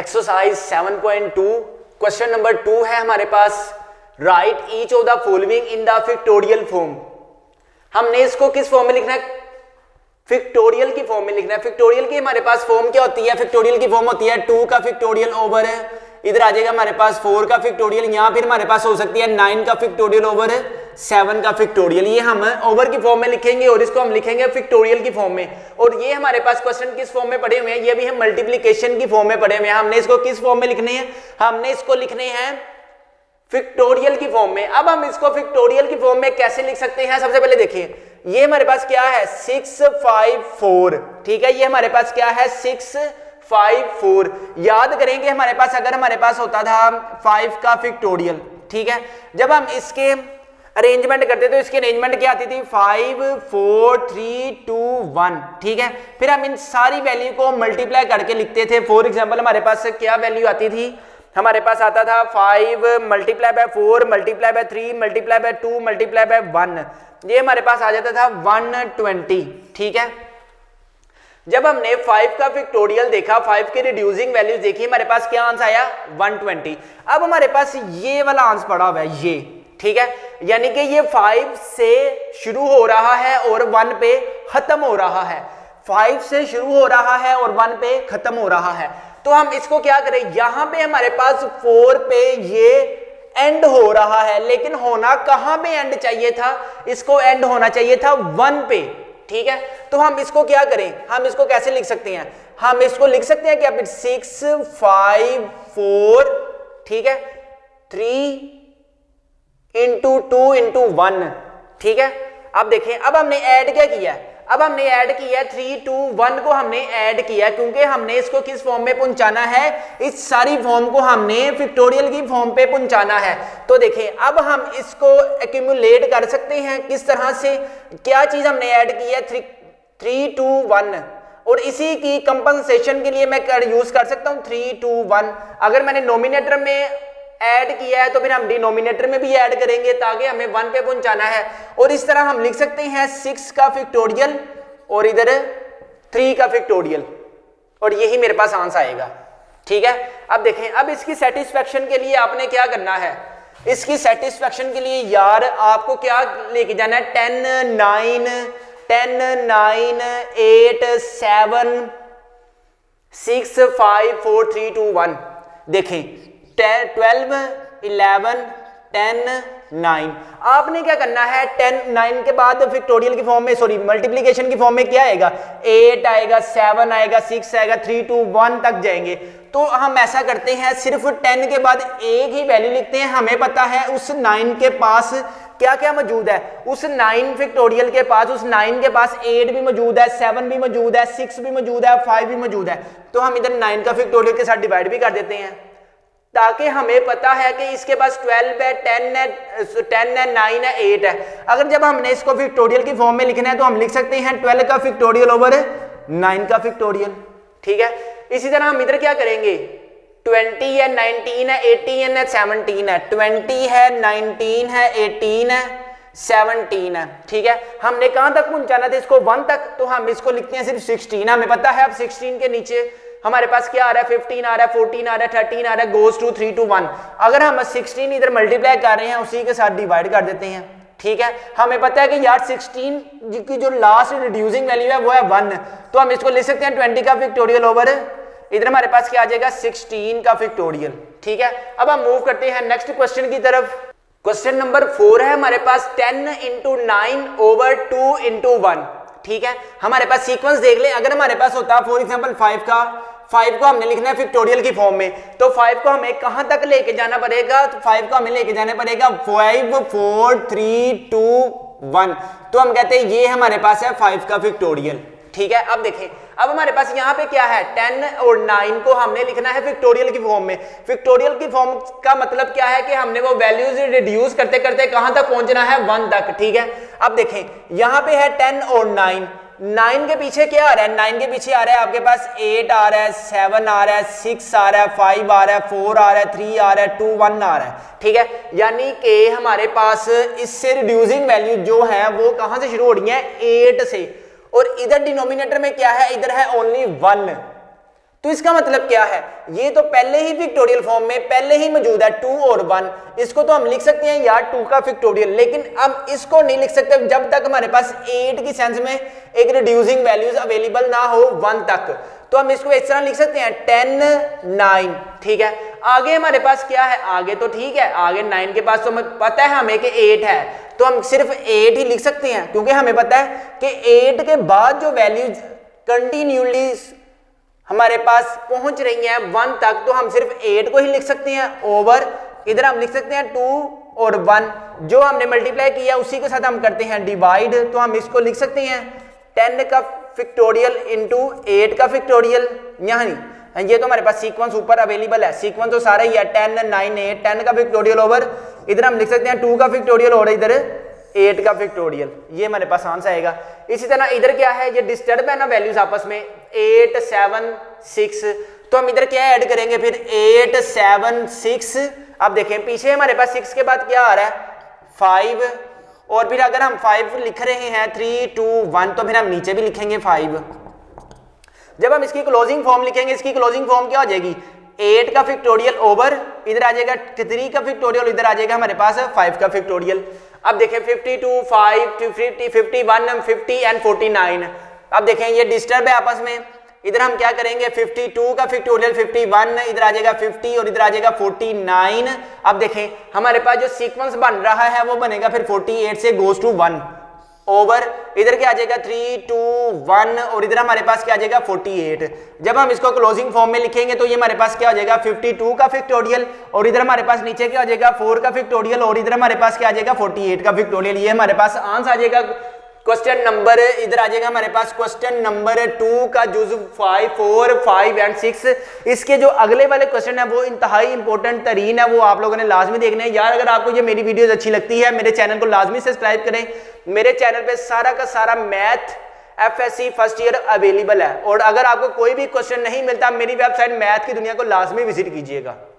Exercise 7.2 question number 2 है हमारे पास, write each of the following in the pictorial form. हमने इसको किस फॉर्म में लिखना है? फिक्टोरियल की फॉर्म में लिखना है। फिक्टोरियल की हमारे पास फॉर्म क्या होती है? फिक्टोरियल की फॉर्म होती है 2 का फिक्टोरियल ओवर है, इधर आ जाएगा हमारे पास 4 का फिक्टोरियल, यहाँ फिर हमारे पास हो सकती है 9 का फिक्टोरियल ओवर 7 का फिक्टोरियल। ये हम ओवर की फॉर्म में लिखेंगे और इसको हम लिखेंगे फिक्टोरियल की फॉर्म में। और ये हमारे पास क्वेश्चन किस फॉर्म में पड़े हुए हैं? ये भी हम मल्टीप्लिकेशन की फॉर्म में पड़े हुए हैं। हमने इसको किस फॉर्म में लिखने हैं? हमने इसको लिखने हैं फिक्टोरियल की फॉर्म में। अब हम इसको फिक्टोरियल की फॉर्म में कैसे लिख सकते हैं? सबसे पहले देखिए ये हमारे पास क्या है 654, ठीक है, ये हमारे पास क्या है 654। याद करेंगे हमारे पास, अगर हमारे पास होता था 5 का फिक्टोरियल, ठीक है, जब हम इसके अरेंजमेंट करते तो इसकी अरेंजमेंट क्या आती थी? 5 4 3 2 1, ठीक है, फिर हम इन सारी वैल्यू को मल्टीप्लाई करके लिखते थे। फॉर एग्जांपल हमारे पास क्या वैल्यू आती थी? हमारे पास आता था 5 multiply by 4 multiply by 3 multiply by 2 multiply by 1, ये हमारे पास आ जाता था 120, ठीक है। जब हमने 5 का फिक्टोरियल देखा, 5 के रिड्यूसिंग वैल्यूज देखी, हमारे पास क्या आंसर आया? 120। अब हमारे पास ये वाला आंसर पड़ा हुआ है, ये, ठीक है, यानी कि ये 5 से शुरू हो रहा है और 1 पे खत्म हो रहा है, 5 से शुरू हो रहा है और 1 पे खत्म हो रहा है। तो हम इसको क्या करें? यहां पे हमारे पास 4 पे ये एंड हो रहा है, लेकिन होना कहां पे एंड चाहिए था? इसको एंड होना चाहिए था 1 पे, ठीक है। तो हम इसको क्या करें? हम इसको कैसे लिख सकते हैं? हम इसको लिख सकते हैं कि 654, ठीक है, 3 × 2 × 1, ठीक है। अब देखें, अब हमने ऐड क्या किया? अब हमने ऐड किया 3 2 1 को हमने ऐड किया, क्योंकि हमने इसको किस फॉर्म में पहुंचाना है? इस सारी फॉर्म को हमने फिक्टोरियल की फॉर्म पे पहुंचाना है। तो देखें, अब हम इसको एक्यूमुलेट कर सकते हैं किस तरह से? क्या चीज हमने ऐड की है? 3 3 2 1, और इसी की कंपनसेशन के लिए मैं यूज कर सकता हूं 3 2 1। अगर मैंने नोमिनेटर में ऐड किया है तो फिर हम डिनोमिनेटर में भी ऐड करेंगे ताकि हमें 1 पे पहुंचाना है। और इस तरह हम लिख सकते हैं 6 का फिक्टोरियल और इधर 3 का फिक्टोरियल, और यही मेरे पास आंसर आएगा, ठीक है। अब देखें, अब इसकी सेटिस्फेक्शन के लिए आपने क्या करना है? इसकी सेटिस्फेक्शन के लिए यार आपको क्या लेके जाना है? 10 9 8 7 6 5 4 3 2 1। देखें 12 11 10 9, आपने क्या करना है? 10 9 के बाद फिक्टोरियल की फॉर्म में, सॉरी मल्टीप्लिकेशन की फॉर्म में क्या आएगा? 8 आएगा, 7 आएगा, 6 आएगा, 3 2 1 तक जाएंगे। तो हम ऐसा करते हैं, सिर्फ 10 के बाद एक ही वैल्यू लिखते हैं। हमें पता है उस 9 के पास क्या क्या मौजूद है? उस 9 फिक्टोरियल के पास, उस 9 के पास 8 भी मौजूद है, 7 भी मौजूद है, 6 भी मौजूद है, 5 भी मौजूद है। तो हम इधर 9 का फिक्टोरियल के साथ डिवाइड भी कर देते हैं, ताकि हमें पता है कि इसके पास 12 है, 10 है, 9 है, 8 है। अगर जब हमने इसको फिक्टोरियल की फॉर्म में लिखना है तो हम लिख सकते हैं 12 का फिक्टोरियल ओवर 9 का फिक्टोरियल, ठीक है। इसी तरह हम इधर क्या करेंगे? 20 है, 19 है, 18 है, 17 है, 20 है, 19 है, 18 है, 17 है, ठीक है। हमने कहाँ तक पहुँचाना था इसको? 1 तक। तो हम इसको लिखते हैं सिर्फ 16। हमें पता है अब 16 के नीचे हमारे पास क्या आ रहा है? 15 आ रहा है, 14 आ रहा है, 13 आ रहा है, गोज टू 3 2 1। अगर हम 16 इधर मल्टीप्लाई कर रहे हैं, उसी के साथ डिवाइड कर देते हैं, ठीक है। हमें पता है कि यार 16 की जो लास्ट रिड्यूसिंग वैल्यू है वो है 1, तो हम इसको ले सकते हैं 20 का फिक्टोरियल ओवर इधर हमारे पास क्या आ जाएगा? 16 का फिक्टोरियल, ठीक है। अब हम मूव करते हैं नेक्स्ट क्वेश्चन की तरफ। क्वेश्चन नंबर 4 है हमारे पास 10 × 9 / 2 × 1, ठीक है। हमारे पास सीक्वेंस देख लें। अगर हमारे पास होता फॉर एग्जाम्पल 5 को हमने लिखना है फिक्टोरियल की फॉर्म में, तो 5 को हमें कहां तक लेके जाना पड़ेगा? तो 5 को हमें लेके जाना पड़ेगा 5 4 3 2 1। तो हम कहते हैं ये हमारे पास है 5 का फिक्टोरियल, ठीक है। अब देखें, अब हमारे पास यहाँ पे क्या है? 10 और 9 को हमने लिखना है फिक्टोरियल की फॉर्म में। फिक्टोरियल की फॉर्म का मतलब क्या है? कि हमने वो वैल्यूज रिड्यूस करते करते कहाँ तक पहुंचना है? 1 तक, ठीक है। अब देखें, यहाँ पे है 10 और 9। 9 के पीछे क्या आ रहा है? 9 के पीछे आ रहा है आपके पास 8 आ रहा है, 7 आ रहा है, 6 आ रहा है, 5 आ रहा है, 4 आ रहा है, 3 आ रहा है, 2 1 आ रहा है, ठीक है। यानी कि हमारे पास इससे रिड्यूसिंग वैल्यू जो है वो कहाँ से शुरू हो रही है? 8 से। और इधर डिनोमिनेटर में क्या है? इधर है ओनली 1, तो इसका मतलब क्या है, ये तो पहले ही फैक्टोरियल फॉर्म में पहले ही मौजूद है 2 और 1, इसको तो हम लिख सकते हैं यार 2 का फैक्टोरियल, लेकिन अब इसको नहीं लिख सकते जब तक हमारे पास 8 की सेंस में एक रिड्यूसिंग वैल्यूज अवेलेबल ना हो 1 तक। तो हम इसको इस तरह लिख सकते हैं 10, 9, ठीक है। आगे हमारे पास क्या है, आगे तो ठीक है, आगे 9 के पास तो हमें पता है हमें कि 8 है, तो हम सिर्फ 8 ही लिख सकते हैं क्योंकि हमें पता है कि 8 के बाद जो वैल्यूज कंटिन्यूली हमारे पास पहुंच रही है 1 तक, तो हम सिर्फ 8 को ही लिख सकते हैं ओवर, इधर हम लिख सकते हैं 2 और 1, जो हमने मल्टीप्लाई किया उसी के साथ हम करते हैं डिवाइड, तो हम इसको लिख सकते हैं 10 का फैक्टोरियल इंटू 8 का फैक्टोरियल, यानी ये तो हमारे पास सीक्वेंस ऊपर अवेलेबल है, सीक्वेंस तो सारा ही है 10, 9, 8, 10 का फैक्टोरियल ओवर, इधर हम लिख सकते हैं 2 का फैक्टोरियल और इधर 8 का फैक्टोरियल, ये हमारे पास आंसर आएगा। इसी तरह इधर क्या है, ये डिस्टर्ब है ना वैल्यूज आपस में 8, 7, 6, तो हम इधर क्या ऐड करेंगे फिर 8, 7, 6, आप देखें पीछे हमारे पास 6 के बाद क्या आ रहा है 5, और फिर अगर हम 5 लिख रहे हैं 3, 2, 1, तो फिर हम नीचे भी लिखेंगे 5। जब हम इसकी क्लोजिंग फॉर्म लिखेंगे, इसकी क्लोजिंग फॉर्म क्या हो जाएगी 8 का फैक्टोरियल ओवर, इधर आ जाएगा 3 का फैक्टोरियल, इधर आ जाएगा हमारे पास 5 का फैक्टोरियल। अब देखें 52, 5, 50, 51, 50 एंड 49। अब देखें ये डिस्टर्ब है आपस में, इधर हम क्या करेंगे 52 का फैक्टोरियल 51, इधर आ जाएगा 50 और इधर आ जाएगा 49। अब देखें हमारे पास जो सीक्वेंस बन रहा है वो बनेगा फिर 48 से गोज टू 1 ओवर, इधर क्या आ जाएगा 3, 2, 1 और इधर हमारे पास क्या आ जाएगा 48। जब हम इसको क्लोजिंग फॉर्म में लिखेंगे तो ये हमारे पास क्या हो जाएगा 52 का फैक्टोरियल और इधर हमारे पास नीचे क्या हो जाएगा 4 का फैक्टोरियल और इधर हमारे पास क्या आ जाएगा 48 का फैक्टोरियल। ये हमारे पास आंसर आ जाएगा क्वेश्चन नंबर, इधर आ जाएगा हमारे पास क्वेश्चन नंबर 2 का जुज़ 5, 4, 5 एंड 6। इसके जो अगले वाले क्वेश्चन है वो इंतहाई इंपॉर्टेंट तरीन है, वो आप लोगों ने लाजमी देखने हैं यार। अगर आपको ये मेरी वीडियोस अच्छी लगती है मेरे चैनल को लाजमी सब्सक्राइब करें, मेरे चैनल पे सारा का सारा math FSC first year available है, और अगर आपको कोई भी क्वेश्चन नहीं मिलता मेरी वेबसाइट मैथ की दुनिया को लाजमी विजिट कीजिएगा।